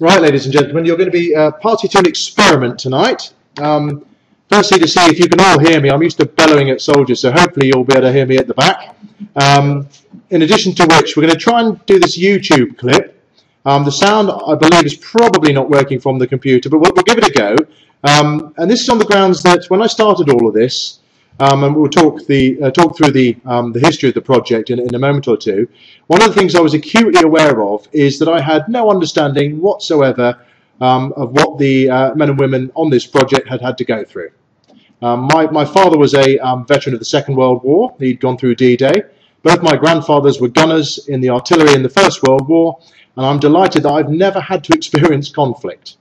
Right, ladies and gentlemen, you're going to be party to an experiment tonight. Firstly, to see if you can all hear me. I'm used to bellowing at soldiers, so hopefully you'll be able to hear me at the back. In addition to which, we're going to try and do this YouTube clip. The sound, I believe, is probably not working from the computer, but we'll give it a go. And this is on the grounds that when I started all of this, and we'll talk through the history of the project in a moment or two, one of the things I was acutely aware of is that I had no understanding whatsoever of what the men and women on this project had to go through. My father was a veteran of the Second World War. He'd gone through D-Day. Both my grandfathers were gunners in the artillery in the First World War, and I'm delighted that I've never had to experience conflict.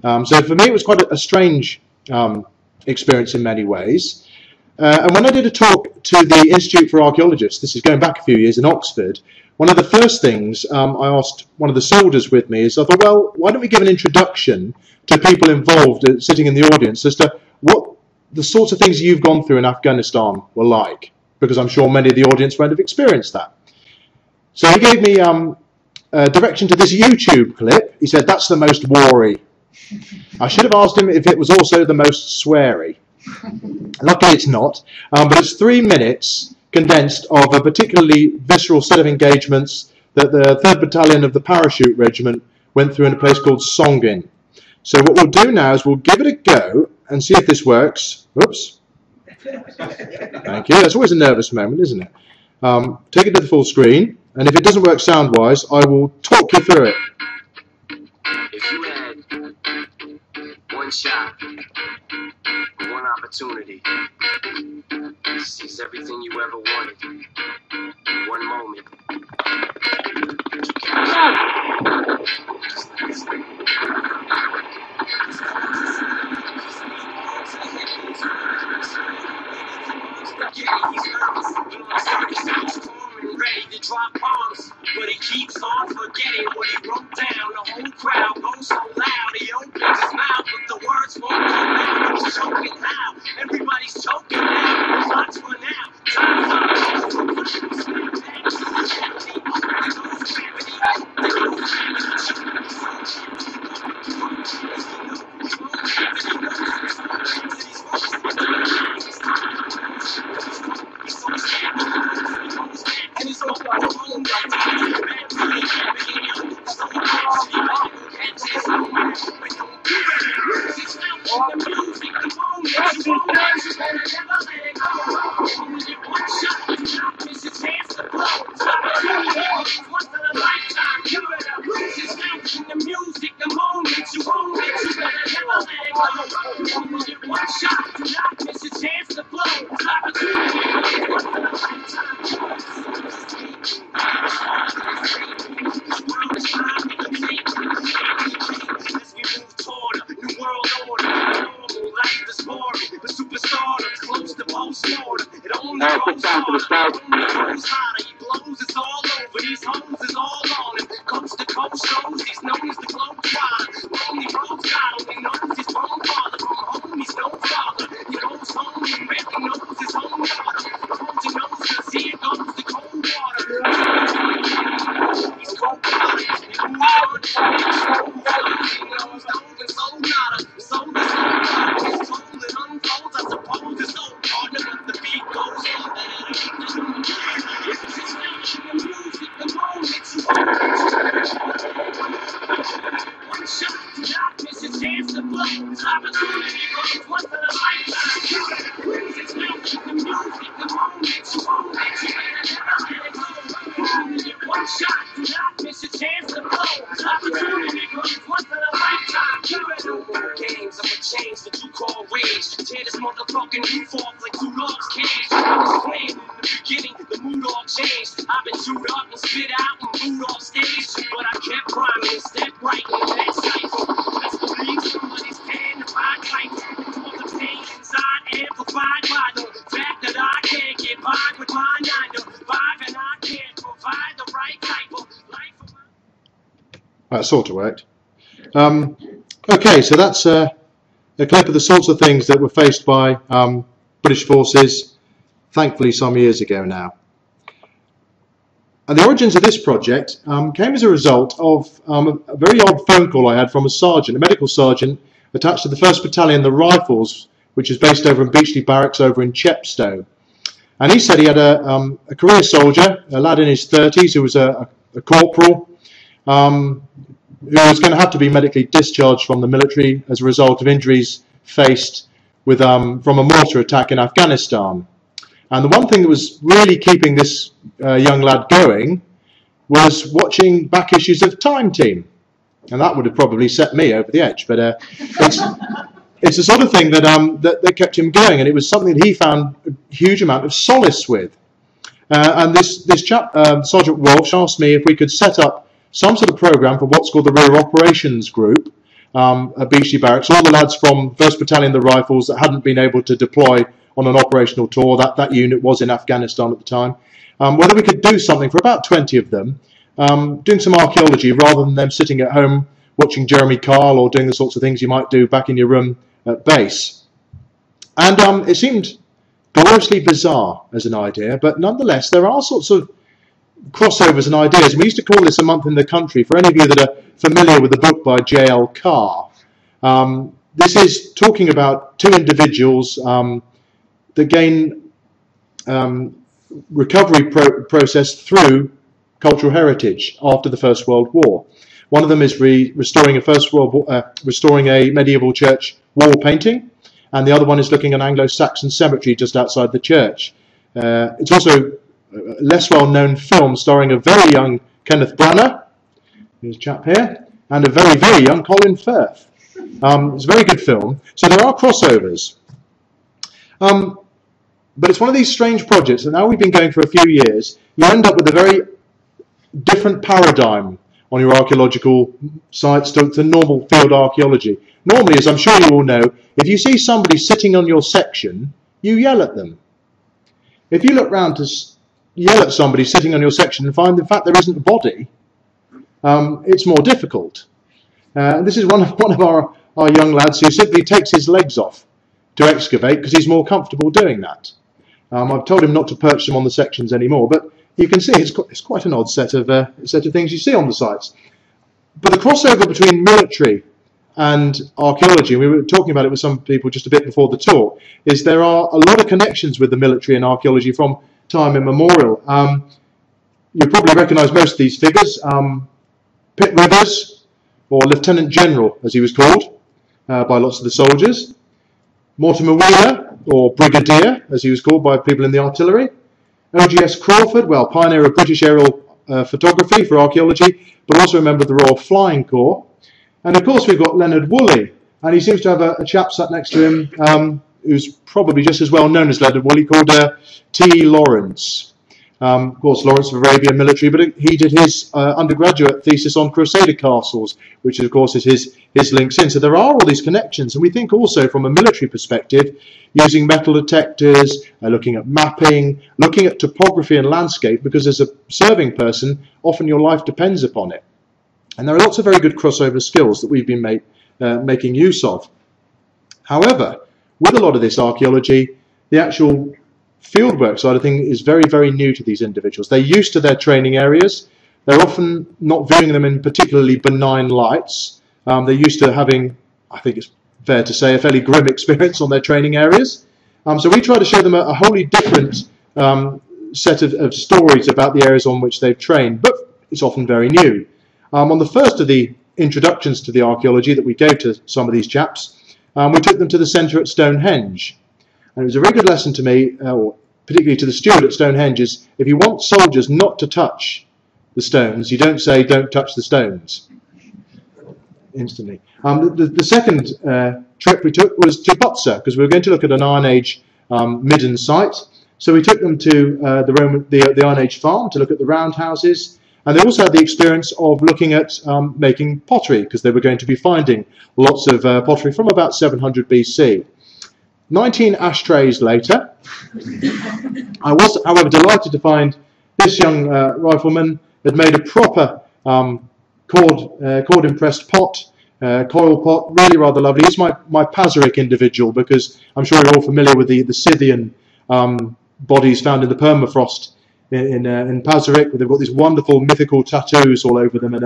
So for me it was quite a strange experience in many ways. And when I did a talk to the Institute for Archaeologists, this is going back a few years in Oxford, one of the first things I asked one of the soldiers with me is, I thought, well, why don't we give an introduction to people involved sitting in the audience as to what the sorts of things you've gone through in Afghanistan were like, because I'm sure many of the audience won't have experienced that. So he gave me direction to this YouTube clip. He said, that's the most war-y. I should have asked him if it was also the most sweary. Luckily it's not, but it's 3 minutes condensed of a particularly visceral set of engagements that the 3rd Battalion of the Parachute Regiment went through in a place called Songin. So what we'll do now is we'll give it a go and see if this works. Oops. Thank you. That's always a nervous moment, isn't it? Take it to the full screen, and if it doesn't work sound-wise, I will talk you through it. If you had one shot, one opportunity, seize everything you ever wanted, one moment, ready to drop bombs, but he keeps on forgetting what he wrote down. The whole crowd goes so loud, he opens his mouth, but the words won't come out. He's choking loud, everybody's choking now. Lots for now, time's up. That sort of worked. Okay, so that's a clip of the sorts of things that were faced by British forces, thankfully some years ago now. And the origins of this project came as a result of a very odd phone call I had from a sergeant, a medical sergeant, attached to the 1st Battalion, the Rifles, which is based over in Beachley Barracks over in Chepstow. And he said he had a career soldier, a lad in his 30s who was a corporal, who was going to have to be medically discharged from the military as a result of injuries faced with from a mortar attack in Afghanistan. And the one thing that was really keeping this young lad going was watching back issues of Time Team. And that would have probably set me over the edge, but it's the sort of thing that, that kept him going, and it was something that he found a huge amount of solace with. And this chap, Sergeant Walsh, asked me if we could set up some sort of program for what's called the Rear Operations Group at Beachley Barracks, all the lads from 1st Battalion, the Rifles, that hadn't been able to deploy on an operational tour. That unit was in Afghanistan at the time. Whether we could do something for about 20 of them, doing some archaeology rather than them sitting at home watching Jeremy Kyle or doing the sorts of things you might do back in your room at base. And it seemed gloriously bizarre as an idea, but nonetheless there are sorts of crossovers and ideas. We used to call this A Month in the Country, for any of you that are familiar with the book by J.L. Carr. This is talking about two individuals that gain recovery process through cultural heritage after the First World War. One of them is restoring a medieval church wall painting, and the other one is looking at an Anglo-Saxon cemetery just outside the church. It's also a less well-known film starring a very young Kenneth Branagh, this chap here, and a very, very young Colin Firth. It's a very good film, so there are crossovers. But it's one of these strange projects, and now we've been going for a few years, you end up with a very different paradigm on your archaeological sites to normal field archaeology. Normally, as I'm sure you all know, if you see somebody sitting on your section, you yell at them. If you look round to yell at somebody sitting on your section and find, in fact, there isn't a body, it's more difficult. This is one of our young lads who simply takes his legs off to excavate because he's more comfortable doing that. I've told him not to perch them on the sections anymore, but you can see it's quite an odd set of things you see on the sites. But the crossover between military and archaeology, we were talking about it with some people just a bit before the talk, is there are a lot of connections with the military and archaeology from time immemorial. You probably recognise most of these figures. Pitt Rivers, or Lieutenant General as he was called by lots of the soldiers. Mortimer Wheeler, or Brigadier as he was called by people in the artillery. O.G.S. Crawford, well, pioneer of British aerial photography for archaeology, but also a member of the Royal Flying Corps. And of course we've got Leonard Woolley, and he seems to have a chap sat next to him who's probably just as well known as Leonard Woolley, called T. Lawrence. Of course, Lawrence of Arabia military, but he did his undergraduate thesis on Crusader castles, which of course is his links in. So there are all these connections, and we think also from a military perspective, using metal detectors, looking at mapping, looking at topography and landscape, because as a serving person, often your life depends upon it. And there are lots of very good crossover skills that we've been making use of. However, with a lot of this archaeology, the actual fieldwork side of thing is very, very new to these individuals. They're used to their training areas. They're often not viewing them in particularly benign lights. They're used to having, I think it's fair to say, a fairly grim experience on their training areas. So we try to show them a wholly different set of stories about the areas on which they've trained, but it's often very new. On the first of the introductions to the archaeology that we gave to some of these chaps, we took them to the centre at Stonehenge. And it was a very good lesson to me, or particularly to the steward at Stonehenge, is if you want soldiers not to touch the stones, you don't say, don't touch the stones. Instantly. The second trip we took was to Butser, because we were going to look at an Iron Age midden site. So we took them to the Iron Age farm to look at the roundhouses. And they also had the experience of looking at making pottery, because they were going to be finding lots of pottery from about 700 BC. 19 ashtrays later, I was, however, delighted to find this young rifleman had made a proper cord-impressed pot, coil pot, really rather lovely. He's my Pazyryk individual, because I'm sure you're all familiar with the Scythian bodies found in the permafrost in Pazyryk, where they've got these wonderful mythical tattoos all over them, and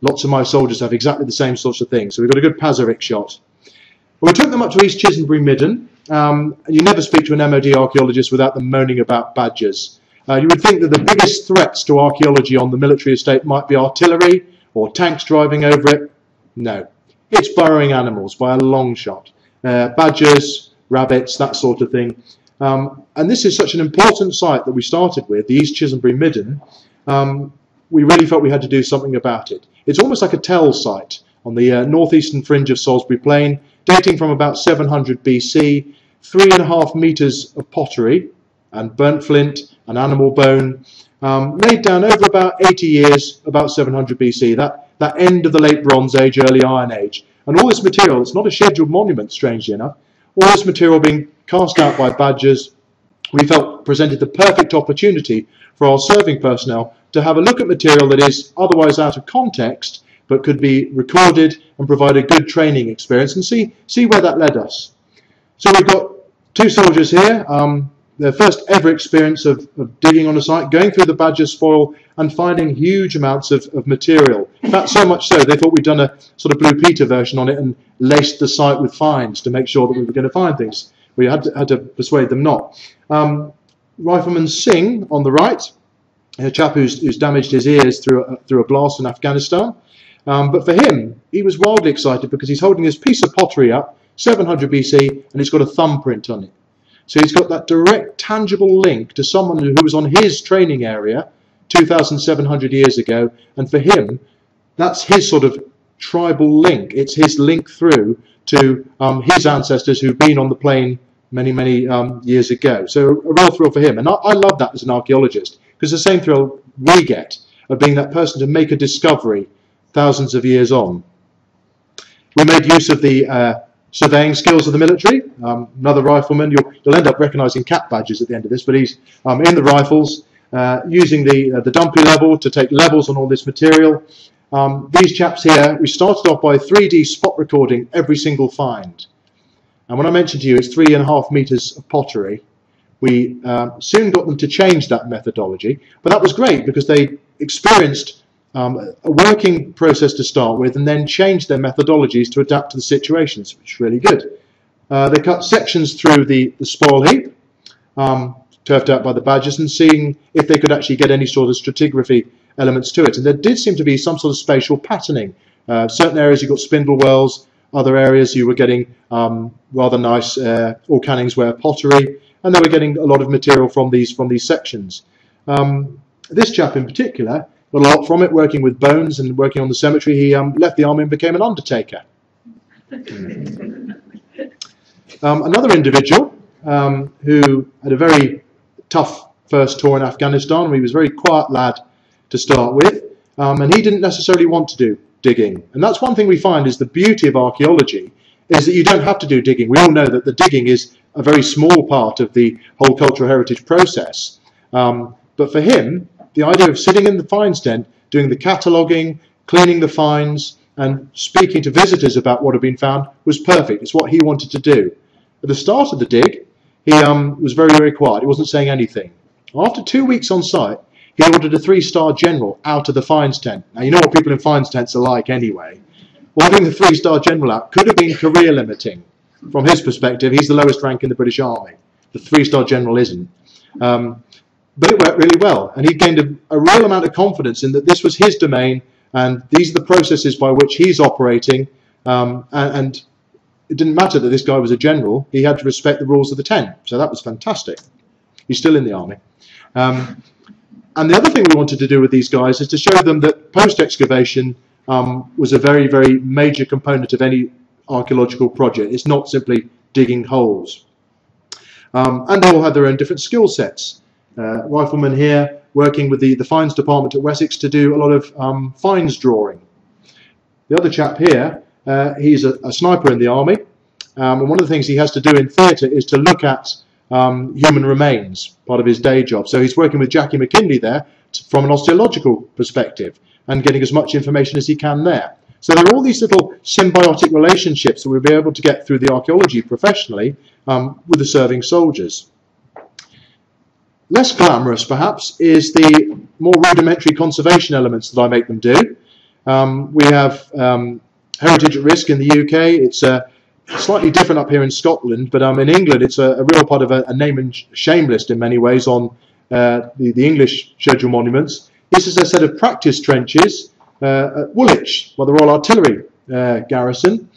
lots of my soldiers have exactly the same sorts of things. So we've got a good Pazyryk shot. Well, we took them up to East Chisholmbury-Midden. You never speak to an MOD archaeologist without them moaning about badgers. You would think that the biggest threats to archaeology on the military estate might be artillery or tanks driving over it. No, it's burrowing animals by a long shot. Badgers, rabbits, that sort of thing. And this is such an important site that we started with, the East Chisholmbury-Midden. We really felt we had to do something about it. It's almost like a tell site on the northeastern fringe of Salisbury Plain, dating from about 700 BC, 3.5 metres of pottery and burnt flint and animal bone, laid down over about 80 years, about 700 BC, that end of the Late Bronze Age, early Iron Age. And all this material, it's not a scheduled monument, strangely enough, all this material being cast out by badgers, we felt presented the perfect opportunity for our serving personnel to have a look at material that is otherwise out of context, but could be recorded and provide a good training experience, and see where that led us. So we've got two soldiers here, their first ever experience of digging on a site, going through the badger spoil and finding huge amounts of material. In fact, so much so they thought we'd done a sort of Blue Peter version on it and laced the site with fines to make sure that we were going to find things. We had to persuade them not. Rifleman Singh on the right, a chap who's damaged his ears through a blast in Afghanistan. But for him, he was wildly excited because he's holding this piece of pottery up, 700 BC, and it's got a thumbprint on it. So he's got that direct, tangible link to someone who was on his training area 2,700 years ago, and for him, that's his sort of tribal link. It's his link through to his ancestors who've been on the plain many, many years ago. So a real thrill for him, and I love that as an archaeologist, because the same thrill we get of being that person to make a discovery thousands of years on. We made use of the surveying skills of the military. Another rifleman, you'll end up recognising cap badges at the end of this, but he's in the Rifles, using the dumpy level to take levels on all this material. These chaps here, we started off by 3D spot recording every single find. And when I mentioned to you it's 3.5 metres of pottery, we soon got them to change that methodology. But that was great because they experienced a working process to start with and then change their methodologies to adapt to the situations, which is really good. They cut sections through the spoil heap, turfed out by the badgers, and seeing if they could actually get any sort of stratigraphy elements to it. And there did seem to be some sort of spatial patterning. Certain areas you got spindle whorls, other areas you were getting rather nice all cannings ware pottery, and they were getting a lot of material from these sections. This chap in particular, a lot from it, working with bones and working on the cemetery, he left the army and became an undertaker. Another individual who had a very tough first tour in Afghanistan. He was a very quiet lad to start with, and he didn't necessarily want to do digging. And that's one thing we find is the beauty of archaeology is that you don't have to do digging. We all know that the digging is a very small part of the whole cultural heritage process. But for him, the idea of sitting in the finds tent, doing the cataloguing, cleaning the finds, and speaking to visitors about what had been found was perfect. It's what he wanted to do. At the start of the dig, he was very, very quiet. He wasn't saying anything. After 2 weeks on site, he ordered a 3-star general out of the finds tent. Now, you know what people in finds tents are like anyway. Ordering the 3-star general out could have been career limiting. From his perspective, he's the lowest rank in the British Army. The 3-star general isn't. But it worked really well, and he gained a real amount of confidence in that this was his domain and these are the processes by which he's operating, and it didn't matter that this guy was a general. He had to respect the rules of the tent, so that was fantastic. He's still in the army. And the other thing we wanted to do with these guys is to show them that post-excavation was a very, very major component of any archaeological project. It's not simply digging holes. And they all had their own different skill sets. Rifleman here working with the finds department at Wessex to do a lot of finds drawing. The other chap here, he's a sniper in the army, and one of the things he has to do in theatre is to look at human remains, part of his day job. So he's working with Jackie McKinley there from an osteological perspective and getting as much information as he can there. So there are all these little symbiotic relationships that we'll be able to get through the archaeology professionally with the serving soldiers. Less glamorous, perhaps, is the more rudimentary conservation elements that I make them do. We have Heritage at Risk in the UK. It's slightly different up here in Scotland, but in England it's a real part of a name and shame list in many ways on the English schedule monuments. This is a set of practice trenches at Woolwich by the Royal Artillery garrison,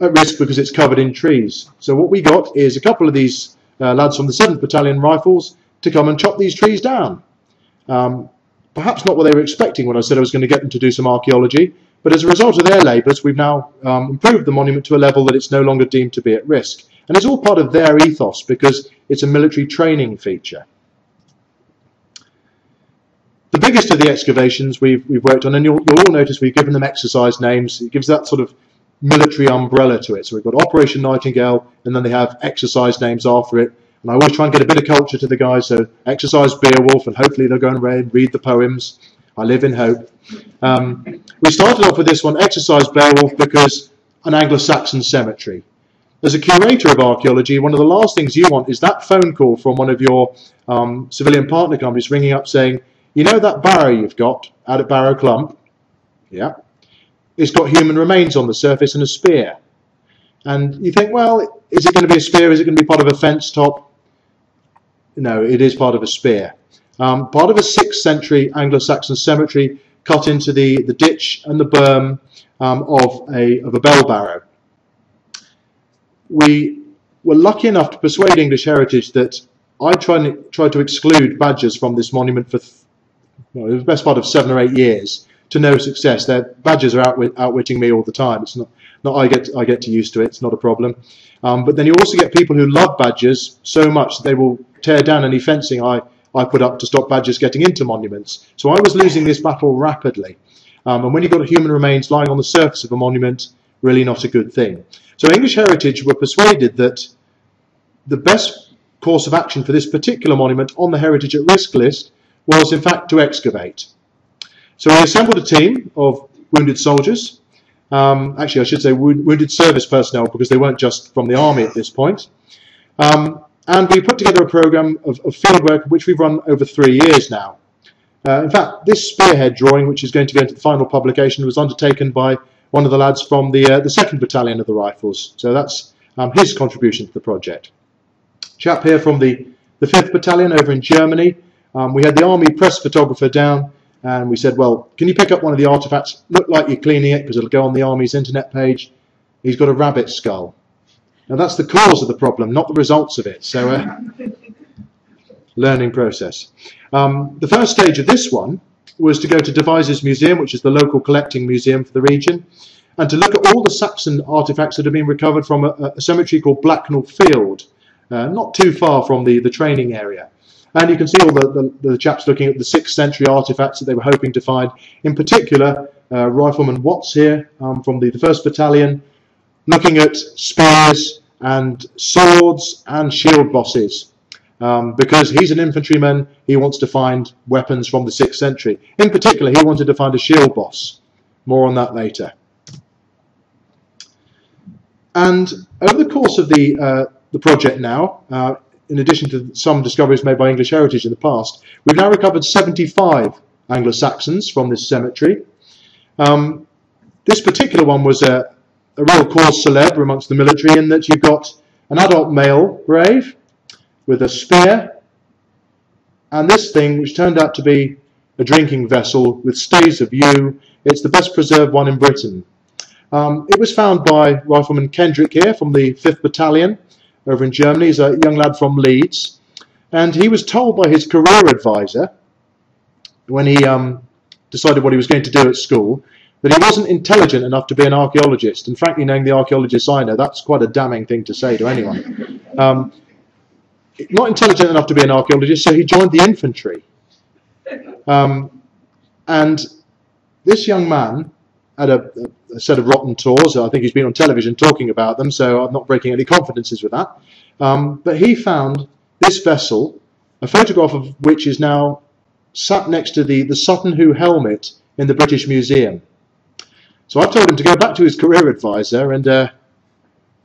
at risk because it's covered in trees. So what we got is a couple of these lads from the 7th Battalion Rifles to come and chop these trees down. Perhaps not what they were expecting when I said I was going to get them to do some archaeology, but as a result of their labours we've now improved the monument to a level that it's no longer deemed to be at risk. And it's all part of their ethos because it's a military training feature. The biggest of the excavations we've worked on, and you'll all notice we've given them exercise names. It gives that sort of military umbrella to it. So we've got Operation Nightingale, and then they have exercise names after it. And I always try and get a bit of culture to the guys, so exercise Beowulf, and hopefully they'll go and read the poems. I live in hope. We started off with this one, exercise Beowulf, because an Anglo-Saxon cemetery. As a curator of archaeology, one of the last things you want is that phone call from one of your civilian partner companies ringing up saying, you know that barrow you've got out at Barrow Clump? Yeah. It's got human remains on the surface and a spear. And you think, well, is it going to be a spear? Is it going to be part of a fence top? No, it is part of a spear. Part of a 6th century Anglo-Saxon cemetery cut into the ditch and the berm of a bell barrow. We were lucky enough to persuade English Heritage that I tried to exclude badgers from this monument for the best part of 7 or 8 years. To no success. Their badgers are outwitting me all the time. It's not I get too used to it. It's not a problem. But then you also get people who love badgers so much that they will tear down any fencing I put up to stop badgers getting into monuments. So I was losing this battle rapidly. And when you've got human remains lying on the surface of a monument, really not a good thing. So English Heritage were persuaded that the best course of action for this particular monument on the Heritage at Risk list was, in fact, to excavate. So I assembled a team of wounded soldiers, actually I should say wounded service personnel because they weren't just from the army at this point, and we put together a programme of fieldwork which we've run over 3 years now. In fact, this spearhead drawing, which is going to go into the final publication, was undertaken by one of the lads from the 2nd Battalion of the Rifles, so that's his contribution to the project. Chap here from the 5th Battalion over in Germany, we had the army press photographer down. And we said, well, can you pick up one of the artefacts? Look like you're cleaning it because it'll go on the Army's internet page. He's got a rabbit skull. Now, that's the cause of the problem, not the results of it. So, learning process. The first stage of this one was to go to Devizes Museum, which is the local collecting museum for the region, and to look at all the Saxon artefacts that have been recovered from a cemetery called Blacknell Field, not too far from the training area. And you can see all the chaps looking at the 6th century artefacts that they were hoping to find. In particular, Rifleman Watts here from the 1st Battalion, looking at spears and swords and shield bosses. Because he's an infantryman, he wants to find weapons from the 6th century. In particular, he wanted to find a shield boss. More on that later. And over the course of the project now, in addition to some discoveries made by English Heritage in the past, we've now recovered 75 Anglo-Saxons from this cemetery. This particular one was a real cause célèbre amongst the military in that you've got an adult male brave with a spear and this thing which turned out to be a drinking vessel with staves of yew. It's the best preserved one in Britain. It was found by Rifleman Kendrick here from the 5th Battalion over in Germany. He's a young lad from Leeds, and he was told by his career advisor when he decided what he was going to do at school that he wasn't intelligent enough to be an archaeologist, and frankly, knowing the archaeologists I know, that's quite a damning thing to say to anyone. Not intelligent enough to be an archaeologist, so he joined the infantry. And this young man had a set of rotten tours. I think he's been on television talking about them, so I'm not breaking any confidences with that. But he found this vessel, a photograph of which is now sat next to the Sutton Hoo helmet in the British Museum. So I've told him to go back to his career advisor and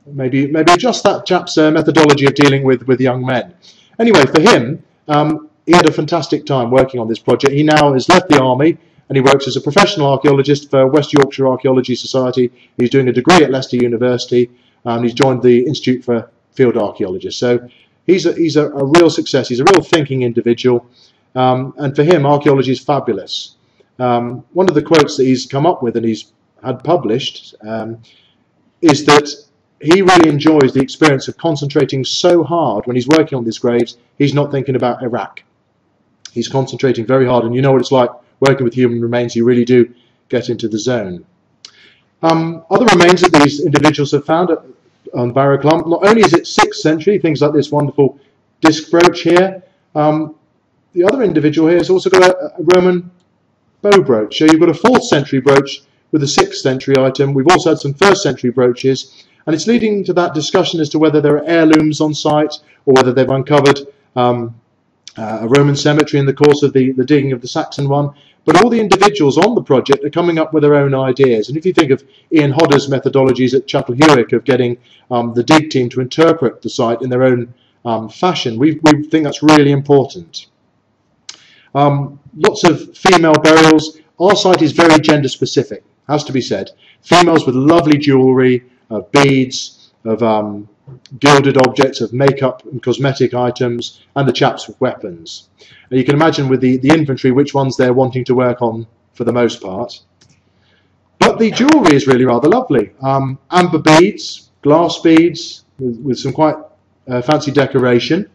maybe adjust that chap's methodology of dealing with young men. Anyway, for him, He had a fantastic time working on this project. He now has left the army and he works as a professional archaeologist for West Yorkshire Archaeology Society. He's doing a degree at Leicester University and he's joined the Institute for Field Archaeologists. So he's a real success. He's a real thinking individual, and for him archaeology is fabulous. One of the quotes that he's come up with and he's had published is that he really enjoys the experience of concentrating so hard when he's working on these graves, he's not thinking about Iraq. He's concentrating very hard, and you know what it's like working with human remains, you really do get into the zone. Other remains that these individuals have found on Barrow Clump, not only is it 6th century, things like this wonderful disc brooch here, the other individual here has also got a Roman bow brooch. So you've got a 4th century brooch with a 6th century item. We've also had some 1st century brooches, and it's leading to that discussion as to whether there are heirlooms on site or whether they've uncovered a Roman cemetery in the course of the digging of the Saxon one. But all the individuals on the project are coming up with their own ideas. And if you think of Ian Hodder's methodologies at Chapel Hewick of getting the dig team to interpret the site in their own fashion, we think that's really important. Lots of female burials. Our site is very gender specific, has to be said. Females with lovely jewellery, of beads, of gilded objects, of makeup and cosmetic items, and the chaps with weapons. And you can imagine with the inventory which ones they're wanting to work on for the most part. But the jewellery is really rather lovely. Amber beads, glass beads with some quite fancy decoration,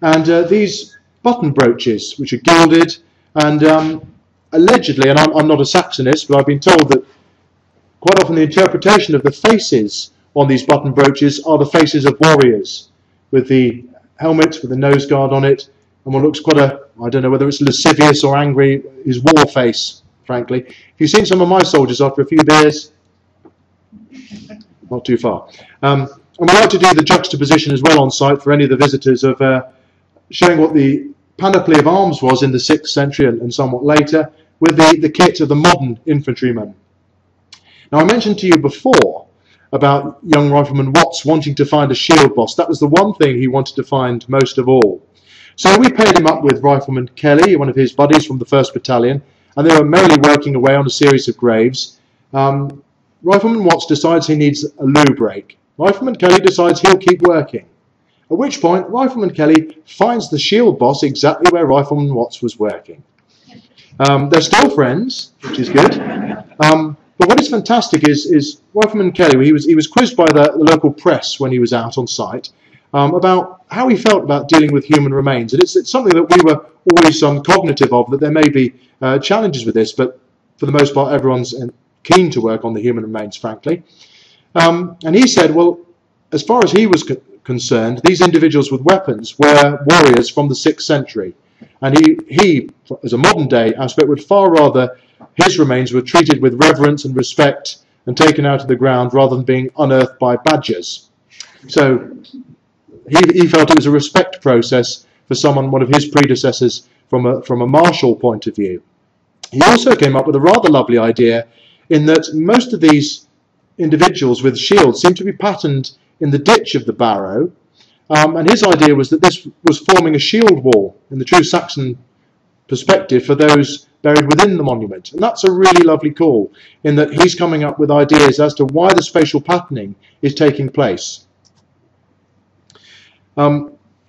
and these button brooches which are gilded, and allegedly, and I'm not a Saxonist, but I've been told that quite often the interpretation of the faces on these button brooches are the faces of warriors, with the helmet, with the nose guard on it, and what looks quite a, I don't know whether it's lascivious or angry, is war face, frankly. If you've seen some of my soldiers after a few beers, not too far. And we like to do the juxtaposition as well on site for any of the visitors of showing what the panoply of arms was in the 6th century and somewhat later, with the kit of the modern infantryman. Now, I mentioned to you before about young Rifleman Watts wanting to find a shield boss. That was the one thing he wanted to find most of all. So we paired him up with Rifleman Kelly, one of his buddies from the 1st Battalion, and they were merely working away on a series of graves. Rifleman Watts decides he needs a loo break. Rifleman Kelly decides he'll keep working, at which point Rifleman Kelly finds the shield boss exactly where Rifleman Watts was working. They're still friends, which is good. But what is fantastic is Rifleman Kelly, he was quizzed by the local press when he was out on site about how he felt about dealing with human remains. And it's something that we were always cognitive of, that there may be challenges with this, but for the most part everyone's keen to work on the human remains, frankly. And he said, well, as far as he was concerned, these individuals with weapons were warriors from the 6th century. And he as a modern day aspect, would far rather his remains were treated with reverence and respect and taken out of the ground rather than being unearthed by badgers. So he felt it was a respect process for someone, one of his predecessors, from a martial point of view. He also came up with a rather lovely idea in that most of these individuals with shields seemed to be patterned in the ditch of the barrow, and his idea was that this was forming a shield wall in the true Saxon perspective for those buried within the monument. And that's a really lovely call, in that he's coming up with ideas as to why the spatial patterning is taking place.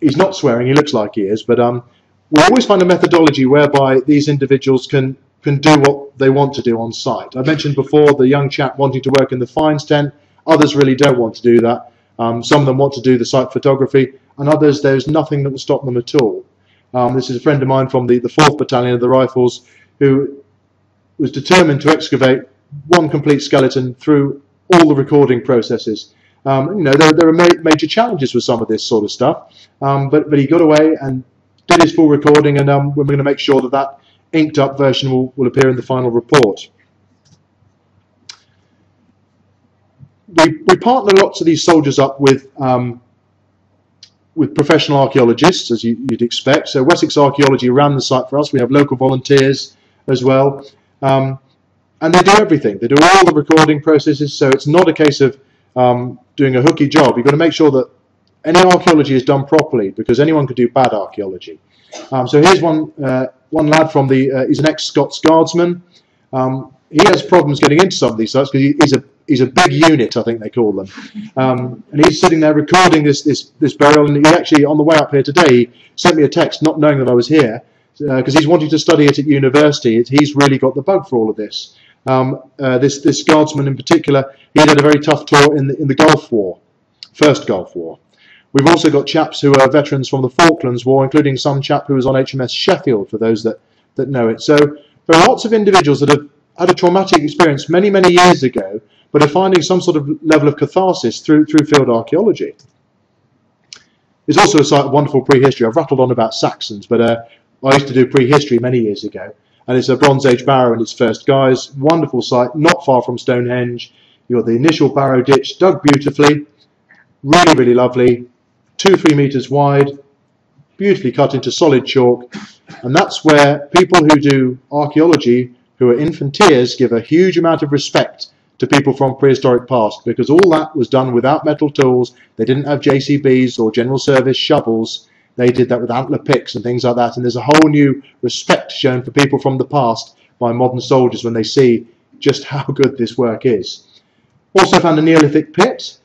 He's not swearing, he looks like he is, but we always find a methodology whereby these individuals can do what they want to do on site. I mentioned before the young chap wanting to work in the finds tent. Others really don't want to do that. Some of them want to do the site photography, and others there's nothing that will stop them at all. This is a friend of mine from the 4th Battalion of the Rifles, who was determined to excavate one complete skeleton through all the recording processes. You know, there are major challenges with some of this sort of stuff, but he got away and did his full recording, and we're going to make sure that that inked up version will appear in the final report. We partner lots of these soldiers up with professional archaeologists, as you'd expect. So Wessex Archaeology ran the site for us. We have local volunteers as well. And they do everything. They do all the recording processes, so it's not a case of doing a hooky job. You've got to make sure that any archaeology is done properly, because anyone could do bad archaeology. So here's one lad from the he's an ex-Scots Guardsman. He has problems getting into some of these sites because he's a big unit, I think they call them. And he's sitting there recording this burial, and he actually, on the way up here today, sent me a text not knowing that I was here, because he's wanting to study it at university. He's really got the bug for all of this. This Guardsman in particular, he had a very tough tour in the Gulf War, First Gulf War. We've also got chaps who are veterans from the Falklands War, including some chap who was on HMS Sheffield, for those that know it. So there are lots of individuals that have had a traumatic experience many, many years ago, but are finding some sort of level of catharsis through field archaeology. It's also a site of wonderful prehistory. I've rattled on about Saxons, but I used to do prehistory many years ago, and it's a Bronze Age barrow in its first guise. Wonderful site, not far from Stonehenge. You've got the initial barrow ditch, dug beautifully, really, really lovely, 2-3 metres wide, beautifully cut into solid chalk, and that's where people who do archaeology who are infantiers give a huge amount of respect to people from prehistoric past, because all that was done without metal tools. They didn't have JCBs or general service shovels. They did that with antler picks and things like that, and there's a whole new respect shown for people from the past by modern soldiers when they see just how good this work is. Also found a Neolithic pit,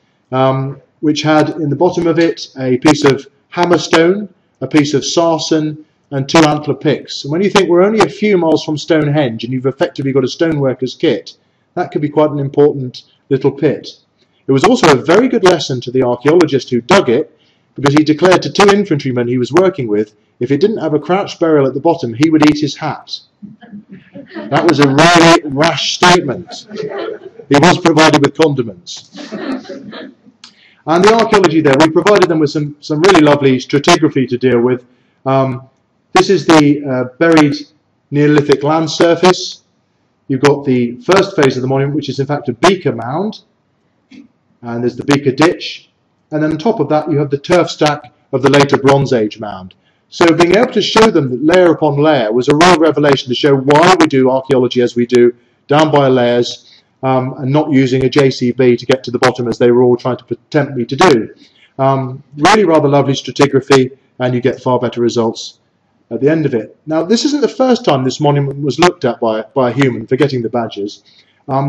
which had in the bottom of it a piece of hammer stone, a piece of sarsen, and 2 antler picks. And when you think we're only a few miles from Stonehenge and you've effectively got a stoneworker's kit, that could be quite an important little pit. It was also a very good lesson to the archaeologist who dug it, because he declared to 2 infantrymen he was working with, if it didn't have a crouched burial at the bottom, he would eat his hat. That was a really rash statement. He was provided with condiments. And the archaeology there, we provided them with some really lovely stratigraphy to deal with. This is the buried Neolithic land surface. You've got the first phase of the monument, which is in fact a beaker mound, and there's the beaker ditch, and then on top of that you have the turf stack of the later Bronze Age mound. So being able to show them that layer upon layer was a real revelation to show why we do archaeology as we do, down by layers, and not using a JCB to get to the bottom as they were all trying to tempt me to do. Really rather lovely stratigraphy, and you get far better results at the end of it. Now, this isn't the first time this monument was looked at by a human, forgetting the badges,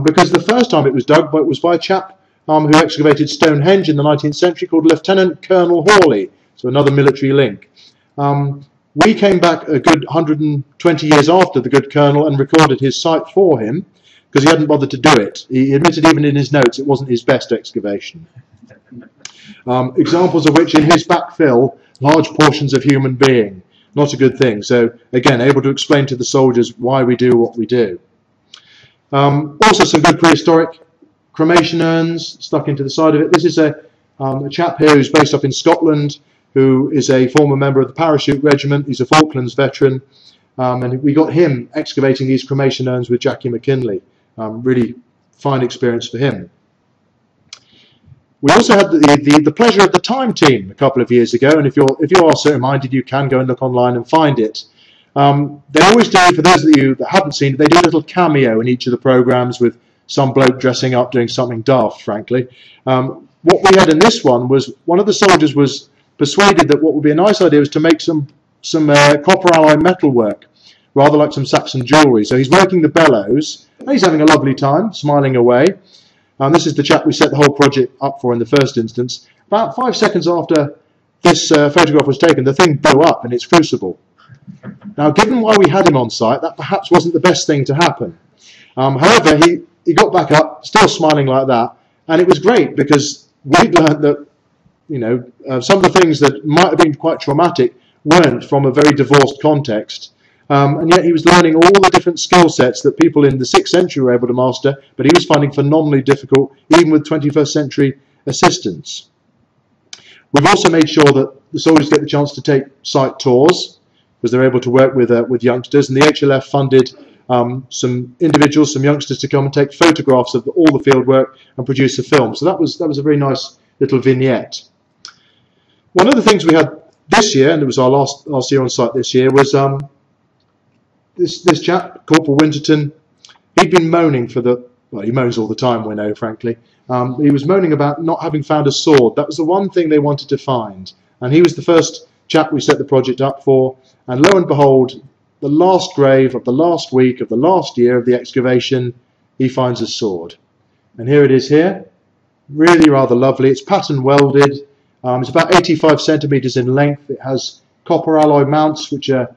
because the first time it was dug was by a chap who excavated Stonehenge in the 19th century called Lieutenant Colonel Hawley, so another military link. We came back a good 120 years after the good colonel and recorded his site for him, because he hadn't bothered to do it. He admitted even in his notes it wasn't his best excavation. Examples of which in his backfill, large portions of human being. Not a good thing. So again, able to explain to the soldiers why we do what we do. Also some good prehistoric cremation urns stuck into the side of it. This is a chap here who's based up in Scotland, who is a former member of the Parachute Regiment. He's a Falklands veteran. And we got him excavating these cremation urns with Jackie McKinley. Really fine experience for him. We also had the pleasure of the Time Team a couple of years ago, and if you are so minded, you can go and look online and find it. They always do, for those of you that haven't seen it, they do a little cameo in each of the programmes with some bloke dressing up doing something daft, frankly. What we had in this one was one of the soldiers was persuaded that what would be a nice idea was to make some copper alloy metalwork, rather like some Saxon jewellery. So he's working the bellows, and he's having a lovely time, smiling away. This is the chap we set the whole project up for in the first instance. About 5 seconds after this photograph was taken, the thing blew up in its crucible. Now, given why we had him on site, that perhaps wasn't the best thing to happen. However, he got back up, still smiling like that, and it was great because we'd learned that, you know, some of the things that might have been quite traumatic weren't from a very divorced context. And yet he was learning all the different skill sets that people in the 6th century were able to master, but he was finding phenomenally difficult, even with 21st century assistance. We've also made sure that the soldiers get the chance to take site tours, because they're able to work with youngsters, and the HLF funded some individuals, some youngsters, to come and take photographs of all the field work and produce a film. So that was a very nice little vignette. One of the things we had this year, and it was our last year on site this year, was This chap, Corporal Winterton. He'd been moaning well, he moans all the time, we know, frankly. He was moaning about not having found a sword. That was the one thing they wanted to find. And he was the first chap we set the project up for, and lo and behold, the last grave of the last week of the last year of the excavation, he finds a sword. And here it is here, really rather lovely. It's pattern welded. It's about 85 centimetres in length. It has copper alloy mounts which are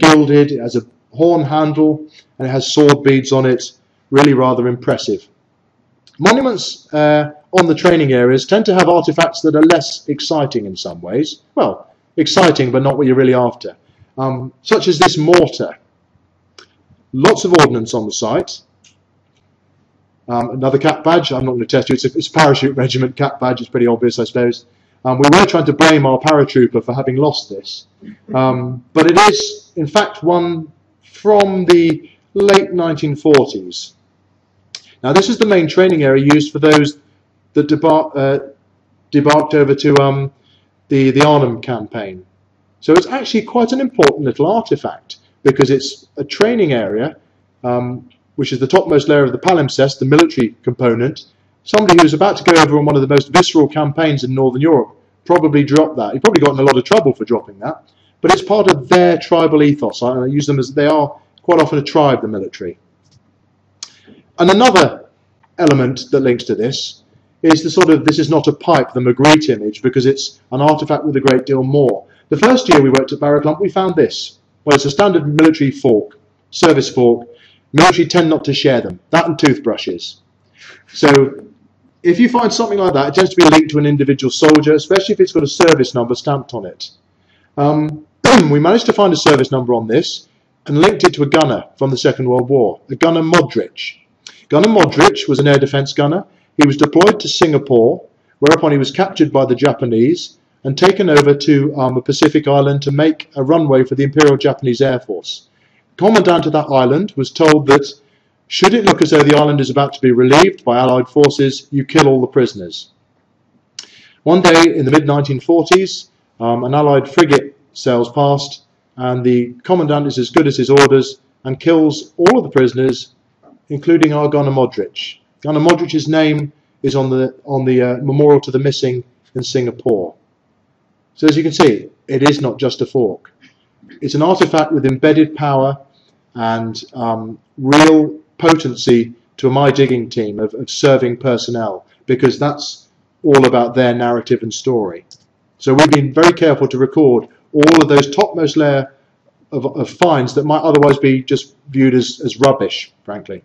gilded. It has a horn handle and it has sword beads on it. Really rather impressive. Monuments on the training areas tend to have artefacts that are less exciting in some ways. Well, exciting but not what you're really after. Such as this mortar. Lots of ordnance on the site. Another cap badge. I'm not going to test you. It's a parachute regiment cap badge. It's pretty obvious, I suppose. We were trying to blame our paratrooper for having lost this. But it is, in fact, one from the late 1940s. Now, this is the main training area used for those that debarked over to the Arnhem campaign. So it's actually quite an important little artefact because it's a training area, which is the topmost layer of the palimpsest, the military component. Somebody who was about to go over on one of the most visceral campaigns in Northern Europe probably dropped that. He probably got in a lot of trouble for dropping that, but it's part of their tribal ethos. I use them as they are quite often a tribe, the military. And another element that links to this is the sort of "this is not a pipe," the Magritte image, because it's an artefact with a great deal more. The first year we worked at Barrow Clump, we found this. Well, it's a standard military fork, service fork. Military tend not to share them, that and toothbrushes. So if you find something like that, it tends to be linked to an individual soldier, especially if it's got a service number stamped on it. We managed to find a service number on this and linked it to a gunner from the Second World War, a Gunner Modrich. Gunner Modrich was an air defence gunner. He was deployed to Singapore, whereupon he was captured by the Japanese and taken over to a Pacific island to make a runway for the Imperial Japanese Air Force. The commandant of that island was told that should it look as though the island is about to be relieved by Allied forces, you kill all the prisoners. One day in the mid-1940s, an Allied frigate sails past, and the commandant is as good as his orders and kills all of the prisoners, including our Gunner Modrich. Gunner Modrich's name is on the memorial to the missing in Singapore. So as you can see, it is not just a fork. It's an artefact with embedded power and real potency to my digging team of serving personnel, because that's all about their narrative and story. So we've been very careful to record all of those topmost layer of finds that might otherwise be just viewed as rubbish, frankly.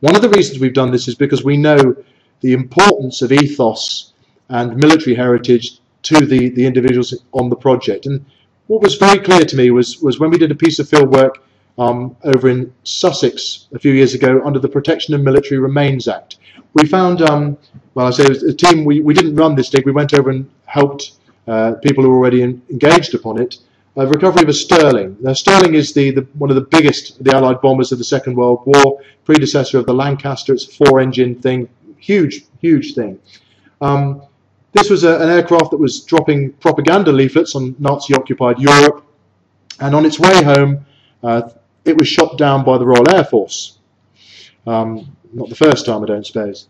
One of the reasons we've done this is because we know the importance of ethos and military heritage to the individuals on the project. And what was very clear to me was when we did a piece of field work over in Sussex a few years ago under the Protection of Military Remains Act. We found, well, I say it was a team, we didn't run this dig, we went over and helped people who were already engaged upon it, recovery of a Stirling. Now Stirling is the one of the biggest of the Allied bombers of the Second World War, predecessor of the Lancaster. It's a 4-engine thing, huge, huge thing. This was an aircraft that was dropping propaganda leaflets on Nazi-occupied Europe, and on its way home, it was shot down by the Royal Air Force. Not the first time, I don't suppose.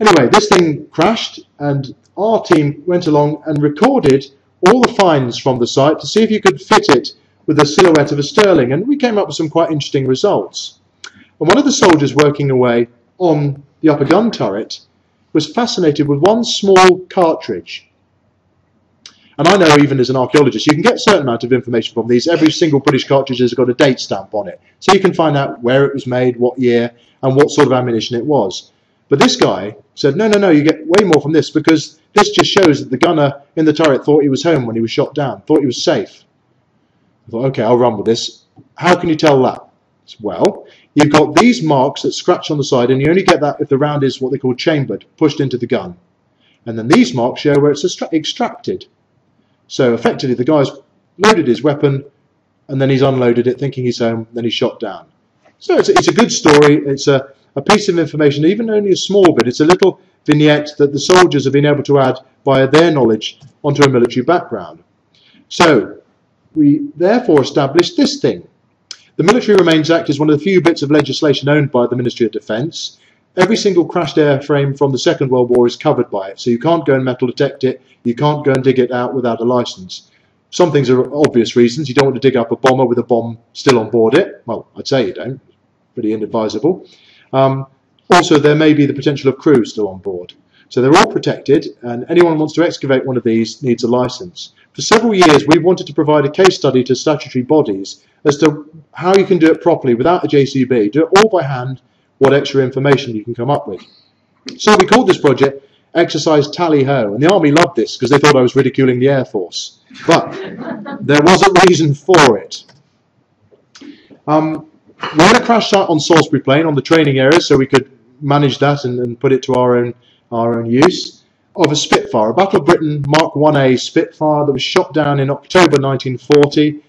Anyway, this thing crashed and our team went along and recorded all the finds from the site to see if you could fit it with the silhouette of a Stirling, and we came up with some quite interesting results. And one of the soldiers working away on the upper gun turret was fascinated with one small cartridge. And I know, even as an archaeologist, you can get a certain amount of information from these. Every single British cartridge has got a date stamp on it. So you can find out where it was made, what year, and what sort of ammunition it was. But this guy said, no, no, no, you get way more from this, because this just shows that the gunner in the turret thought he was home when he was shot down, thought he was safe. I thought, OK, I'll run with this. How can you tell that? Well, you've got these marks that scratch on the side, and you only get that if the round is what they call chambered, pushed into the gun. And then these marks show where it's extracted. So effectively the guy's loaded his weapon and then he's unloaded it thinking he's home, then he's shot down. So it's a good story, it's a piece of information, even only a small bit. It's a little vignette that the soldiers have been able to add via their knowledge onto a military background. So we therefore established this thing. The Military Remains Act is one of the few bits of legislation owned by the Ministry of Defence. Every single crashed airframe from the Second World War is covered by it, so you can't go and metal detect it, you can't go and dig it out without a licence. Some things are obvious reasons. You don't want to dig up a bomber with a bomb still on board it. Well, I'd say you don't. Pretty inadvisable. Also, there may be the potential of crew still on board. So they're all protected, and anyone who wants to excavate one of these needs a licence. For several years, we wanted to provide a case study to statutory bodies as to how you can do it properly without a JCB, do it all by hand, what extra information you can come up with. So we called this project Exercise Tally Ho, and the Army loved this because they thought I was ridiculing the Air Force. But there was a reason for it. We had a crash site on Salisbury Plain on the training area, so we could manage that and put it to our own use, of a Spitfire, a Battle of Britain Mark 1A Spitfire that was shot down in October 1940.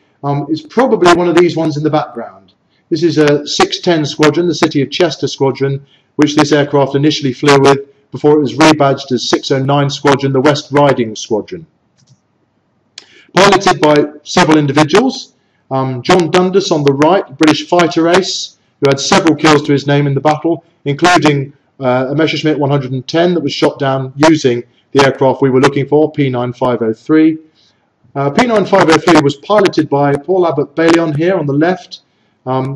It's probably one of these ones in the background. This is a 610 Squadron, the City of Chester Squadron, which this aircraft initially flew with before it was rebadged as 609 Squadron, the West Riding Squadron. Piloted by several individuals, John Dundas on the right, British fighter ace, who had several kills to his name in the battle, including a Messerschmitt 110 that was shot down using the aircraft we were looking for, P9503. P9503 was piloted by Paul Abbott Ballion here on the left.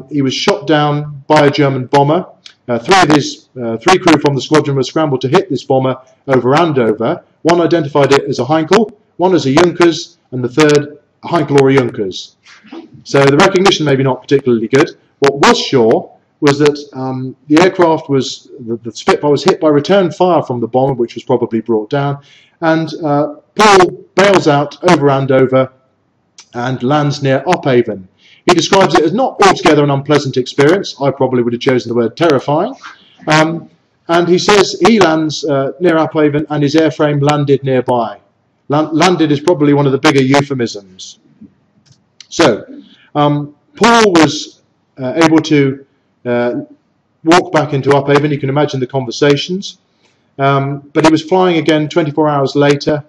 He was shot down by a German bomber. Three crew from the squadron were scrambled to hit this bomber over Andover. One identified it as a Heinkel, one as a Junkers, and the third a Heinkel or a Junkers. So the recognition maybe not particularly good. What was sure was that the aircraft was, the Spitfire was hit by return fire from the bomber, which was probably brought down, and Paul bails out over Andover and lands near Uphaven. He describes it as not altogether an unpleasant experience. I probably would have chosen the word terrifying. And he says he lands near Uphaven and his airframe landed nearby. Landed is probably one of the bigger euphemisms. So, Paul was able to walk back into Uphaven. You can imagine the conversations. But he was flying again 24 hours later,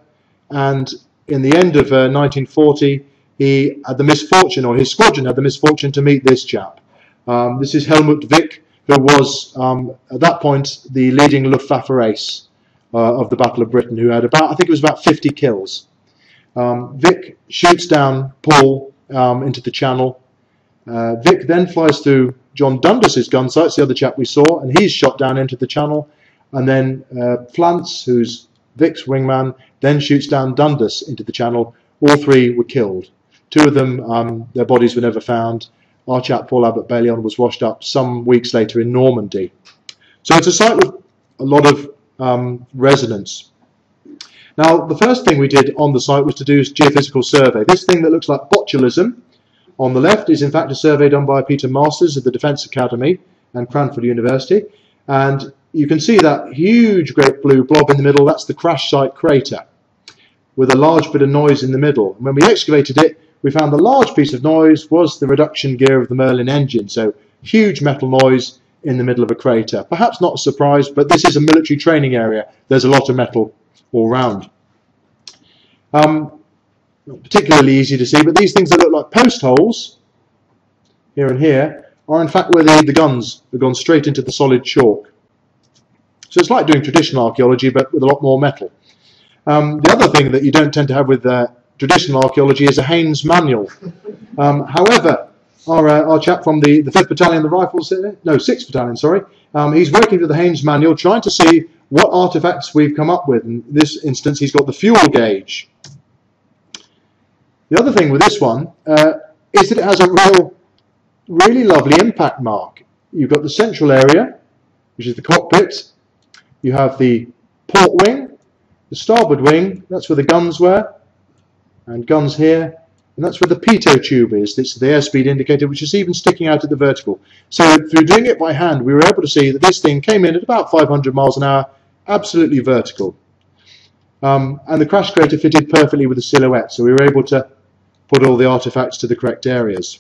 and in the end of 1940, he had the misfortune, or his squadron had the misfortune, to meet this chap. This is Helmut Wick, who was, at that point, the leading Luftwaffe ace of the Battle of Britain, who had about, I think it was about 50 kills. Wick shoots down Paul into the channel. Wick then flies through John Dundas's gun sights, the other chap we saw, and he's shot down into the channel. And then Flance, who's Wick's wingman, then shoots down Dundas into the channel. All three were killed. Two of them, their bodies were never found. Our chap Paul Abbott Ballion was washed up some weeks later in Normandy. So it's a site with a lot of resonance. Now, the first thing we did on the site was to do a geophysical survey. This thing that looks like botulism on the left is in fact a survey done by Peter Masters of the Defence Academy and Cranford University. And you can see that huge great blue blob in the middle, that's the crash site crater, with a large bit of noise in the middle. When we excavated it, we found the large piece of noise was the reduction gear of the Merlin engine, so huge metal noise in the middle of a crater. Perhaps not a surprise, but this is a military training area. There's a lot of metal all round. Not particularly easy to see, but these things that look like post holes, here and here, are in fact where they hid the guns. They've gone straight into the solid chalk. So it's like doing traditional archaeology, but with a lot more metal. The other thing that you don't tend to have with traditional archaeology is a Haynes manual. However, our chap from the 5th Battalion, the Rifles, no, 6th Battalion, sorry, he's working with the Haynes manual, trying to see what artefacts we've come up with. In this instance, he's got the fuel gauge. The other thing with this one is that it has a really lovely impact mark. You've got the central area, which is the cockpit. You have the port wing. The starboard wing, that's where the guns were, and guns here, and that's where the pitot tube is. It's the airspeed indicator, which is even sticking out at the vertical. So through doing it by hand, we were able to see that this thing came in at about 500 miles an hour, absolutely vertical. And the crash crater fitted perfectly with the silhouette, so we were able to put all the artifacts to the correct areas.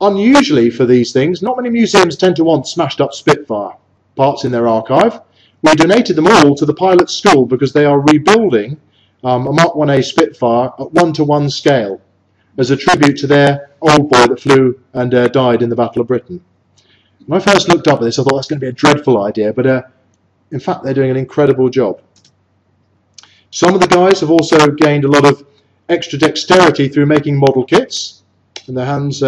Unusually for these things, not many museums tend to want smashed up Spitfire parts in their archive. We donated them all to the pilot school because they are rebuilding a Mark 1A Spitfire at 1-to-1 scale as a tribute to their old boy that flew and died in the Battle of Britain. When I first looked up at this, I thought that's going to be a dreadful idea, but in fact they're doing an incredible job. Some of the guys have also gained a lot of extra dexterity through making model kits, and their hands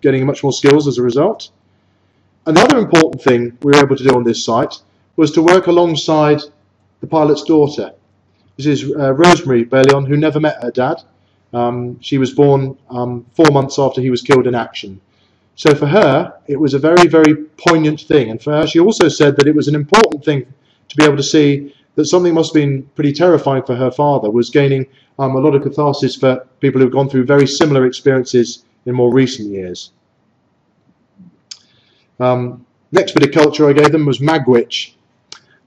getting much more skills as a result. Another important thing we were able to do on this site was to work alongside the pilot's daughter. This is Rosemary Berlion, who never met her dad. She was born 4 months after he was killed in action. So for her, it was a very, very poignant thing. And for her, she also said that it was an important thing to be able to see that something must have been pretty terrifying for her father, was gaining a lot of catharsis for people who've gone through very similar experiences in more recent years. Next bit of culture I gave them was Magwitch.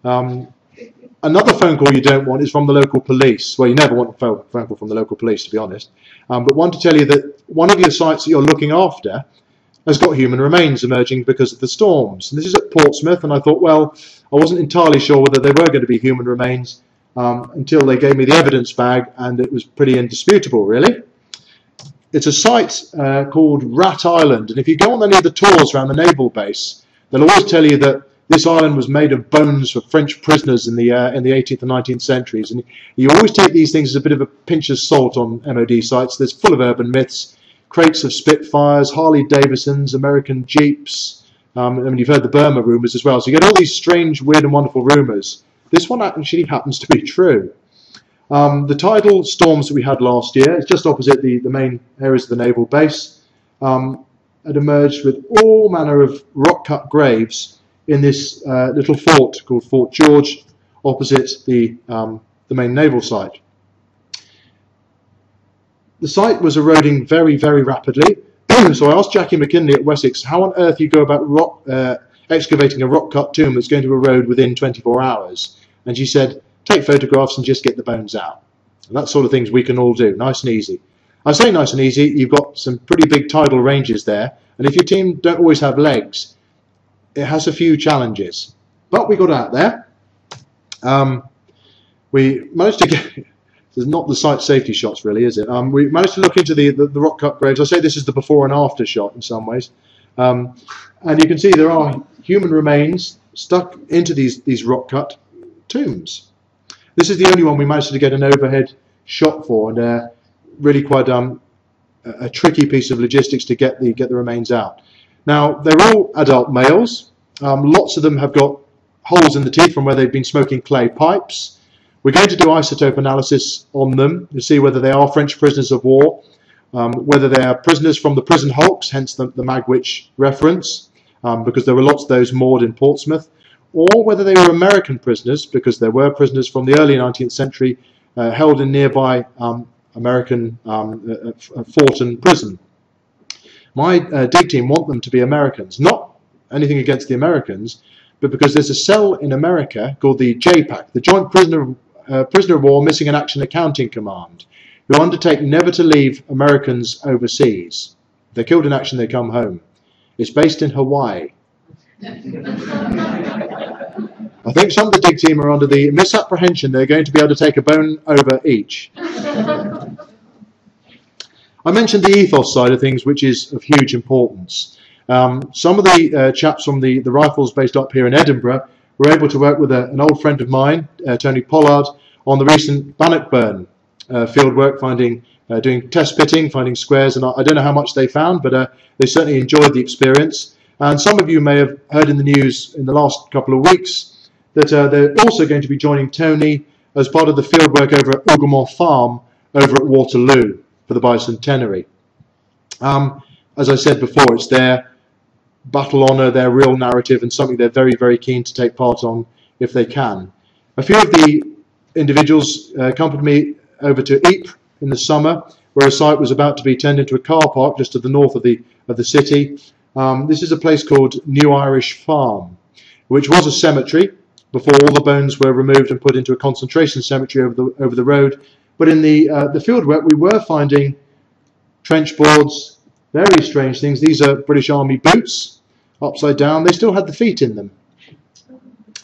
Another phone call you don't want is from the local police. Well, you never want a phone call from the local police, to be honest. But one to tell you that one of your sites that you're looking after has got human remains emerging because of the storms. And this is at Portsmouth, and I thought, well, I wasn't entirely sure whether they were going to be human remains until they gave me the evidence bag, and it was pretty indisputable, really. It's a site called Rat Island, and if you go on any of the tours around the naval base, they'll always tell you that this island was made of bones of French prisoners in the 18th and 19th centuries, and you always take these things as a bit of a pinch of salt on MOD sites. They're full of urban myths, crates of Spitfires, Harley Davidsons, American Jeeps. I mean, you've heard the Burma rumours as well, so you get all these strange, weird and wonderful rumours. This one actually happens to be true. The tidal storms that we had last year, it's just opposite the main areas of the naval base, had emerged with all manner of rock-cut graves in this little fort called Fort George, opposite the main naval site. The site was eroding very, very rapidly, so I asked Jackie McKinley at Wessex, how on earth you go about excavating a rock-cut tomb that's going to erode within 24 hours? And she said, take photographs and just get the bones out. And that sort of things we can all do, nice and easy. I say nice and easy, you've got some pretty big tidal ranges there, and if your team don't always have legs, it has a few challenges. But we got out there. We managed to get... There's not the site safety shots, really, is it? We managed to look into the rock cut graves. I say this is the before and after shot in some ways. And you can see there are human remains stuck into these rock cut tombs. This is the only one we managed to get an overhead shot for, and really quite a tricky piece of logistics to get the remains out. Now, they're all adult males. Lots of them have got holes in the teeth from where they've been smoking clay pipes. We're going to do isotope analysis on them to see whether they are French prisoners of war, whether they are prisoners from the prison hulks, hence the Magwitch reference, because there were lots of those moored in Portsmouth, or whether they were American prisoners, because there were prisoners from the early 19th century held in nearby American fort and prison. My dig team want them to be Americans, not anything against the Americans, but because there's a cell in America called the JPAC, the Joint Prisoner of War Missing in Action Accounting Command, who undertake never to leave Americans overseas. If they're killed in action, they come home. It's based in Hawaii. I think some of the dig team are under the misapprehension they're going to be able to take a bone over each. I mentioned the ethos side of things, which is of huge importance. Some of the chaps from the Rifles based up here in Edinburgh were able to work with an old friend of mine, Tony Pollard, on the recent Bannockburn field work, doing test pitting, finding squares, and I don't know how much they found, but they certainly enjoyed the experience. And some of you may have heard in the news in the last couple of weeks that they're also going to be joining Tony as part of the field work over at Hougoumont Farm over at Waterloo for the bicentenary. As I said before, it's their battle honour, their real narrative, and something they're very, very keen to take part on if they can. A few of the individuals accompanied me over to Ypres in the summer, where a site was about to be turned into a car park just to the north of the city. This is a place called New Irish Farm, which was a cemetery before all the bones were removed and put into a concentration cemetery over the road. But in the fieldwork, we were finding trench boards, very strange things. These are British Army boots, upside down. They still had the feet in them.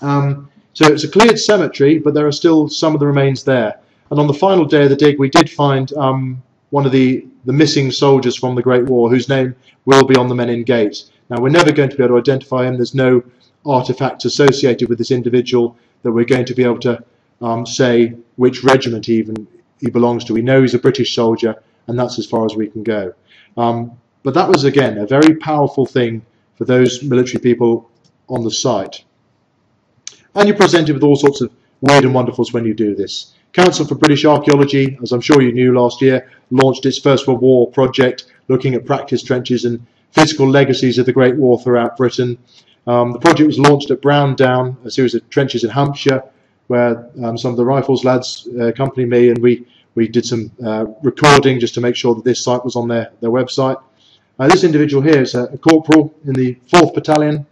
So it's a cleared cemetery, but there are still some of the remains there. And on the final day of the dig, we did find one of the missing soldiers from the Great War, whose name will be on the Menin Gate. Now, we're never going to be able to identify him. There's no artifacts associated with this individual that we're going to be able to say which regiment he even he belongs to. We know he's a British soldier, and that's as far as we can go. But that was, again, a very powerful thing for those military people on the site. And you're presented with all sorts of weird and wonderfuls when you do this. Council for British Archaeology, as I'm sure you knew last year, launched its First World War project, looking at practice trenches and physical legacies of the Great War throughout Britain. The project was launched at Browndown, a series of trenches in Hampshire, where some of the Rifles lads accompanied me, and we did some recording just to make sure that this site was on their website. This individual here is a corporal in the 4th Battalion,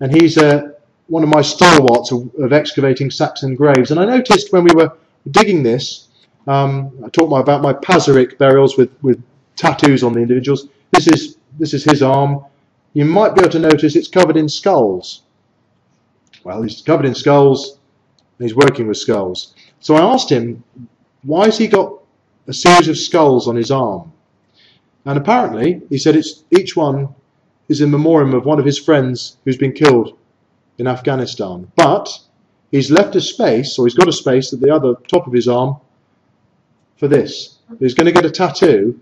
and he's one of my stalwarts of excavating Saxon graves. And I noticed when we were digging this, I talked about my Pazyryk burials with tattoos on the individuals. This is his arm. You might be able to notice it's covered in skulls. Well, he's covered in skulls, and he's working with skulls. So I asked him, why has he got a series of skulls on his arm? And apparently, he said each one is in memoriam of one of his friends who's been killed in Afghanistan. But he's left a space, or he's got a space at the other top of his arm for this. He's going to get a tattoo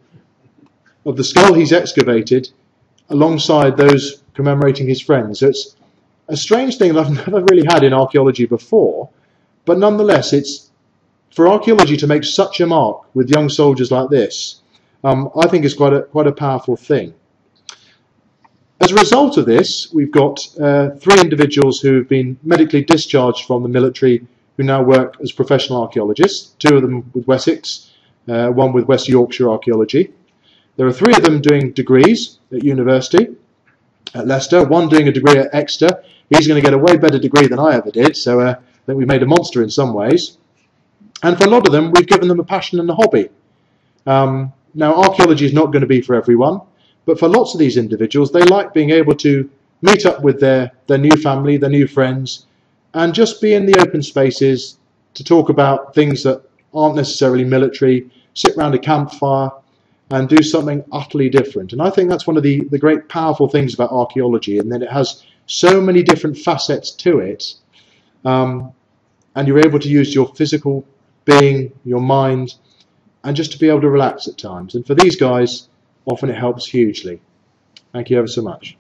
of the skull he's excavated alongside those commemorating his friends. So it's a strange thing that I've never really had in archaeology before, but nonetheless, it's for archaeology to make such a mark with young soldiers like this, I think is quite a powerful thing. As a result of this, we've got 3 individuals who have been medically discharged from the military who now work as professional archaeologists, 2 of them with Wessex, 1 with West Yorkshire Archaeology. There are 3 of them doing degrees at university at Leicester, 1 doing a degree at Exeter. He's going to get a way better degree than I ever did, so I think we've made a monster in some ways. And for a lot of them, we've given them a passion and a hobby. Now, archaeology is not going to be for everyone, but for lots of these individuals, they like being able to meet up with their new family, their new friends, and just be in the open spaces to talk about things that aren't necessarily military, sit around a campfire, and do something utterly different. And I think that's one of the great powerful things about archaeology, and that it has so many different facets to it, and you're able to use your physical being, your mind, and just to be able to relax at times. And for these guys, often it helps hugely. Thank you ever so much.